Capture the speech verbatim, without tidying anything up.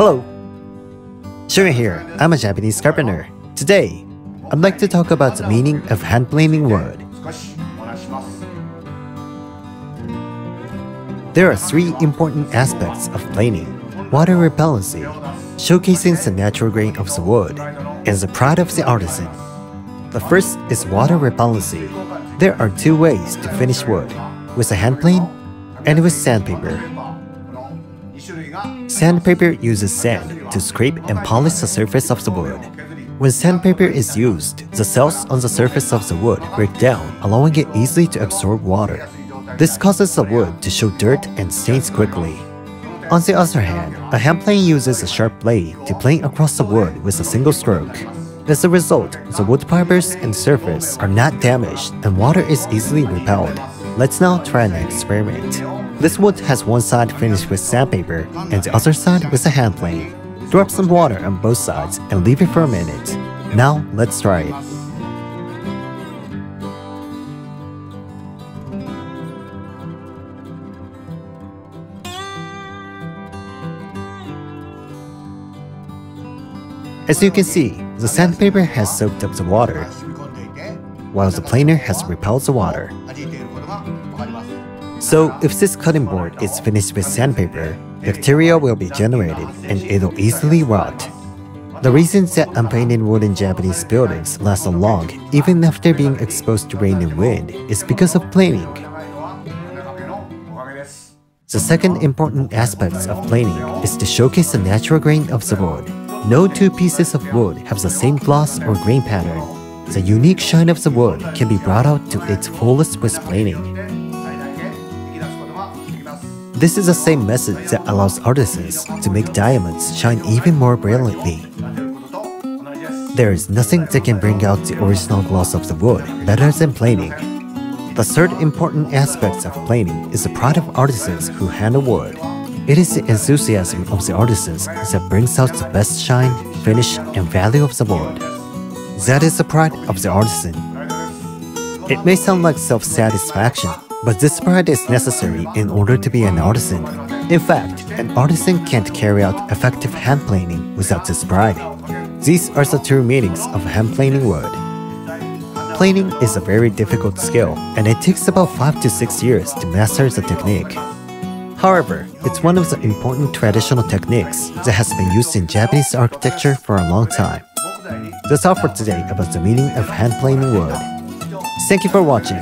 Hello, Shoyan here. I'm a Japanese carpenter. Today, I'd like to talk about the meaning of hand-planing wood. There are three important aspects of planing: water repellency, showcasing the natural grain of the wood, and the pride of the artisan. The first is water repellency. There are two ways to finish wood: with a hand plane and with sandpaper. Sandpaper uses sand to scrape and polish the surface of the wood. When sandpaper is used, the cells on the surface of the wood break down, allowing it easily to absorb water. This causes the wood to show dirt and stains quickly. On the other hand, a hand plane uses a sharp blade to plane across the wood with a single stroke. As a result, the wood fibers and surface are not damaged and water is easily repelled. Let's now try an experiment. This wood has one side finished with sandpaper and the other side with a hand plane. Drop some water on both sides and leave it for a minute. Now let's try it. As you can see, the sandpaper has soaked up the water, while the planer has repelled the water. So, if this cutting board is finished with sandpaper, bacteria will be generated and it'll easily rot. The reason that unpainted wood in Japanese buildings lasts so long, even after being exposed to rain and wind, is because of planing. The second important aspect of planing is to showcase the natural grain of the wood. No two pieces of wood have the same gloss or grain pattern. The unique shine of the wood can be brought out to its fullest with planing. This is the same method that allows artisans to make diamonds shine even more brilliantly. There is nothing that can bring out the original gloss of the wood better than planing. The third important aspect of planing is the pride of artisans who handle wood. It is the enthusiasm of the artisans that brings out the best shine, finish, and value of the wood. That is the pride of the artisan. It may sound like self-satisfaction, but this pride is necessary in order to be an artisan. In fact, an artisan can't carry out effective hand planing without this pride. These are the true meanings of hand planing wood. Planing is a very difficult skill, and it takes about five to six years to master the technique. However, it's one of the important traditional techniques that has been used in Japanese architecture for a long time. That's all for today about the meaning of hand planing wood. Thank you for watching.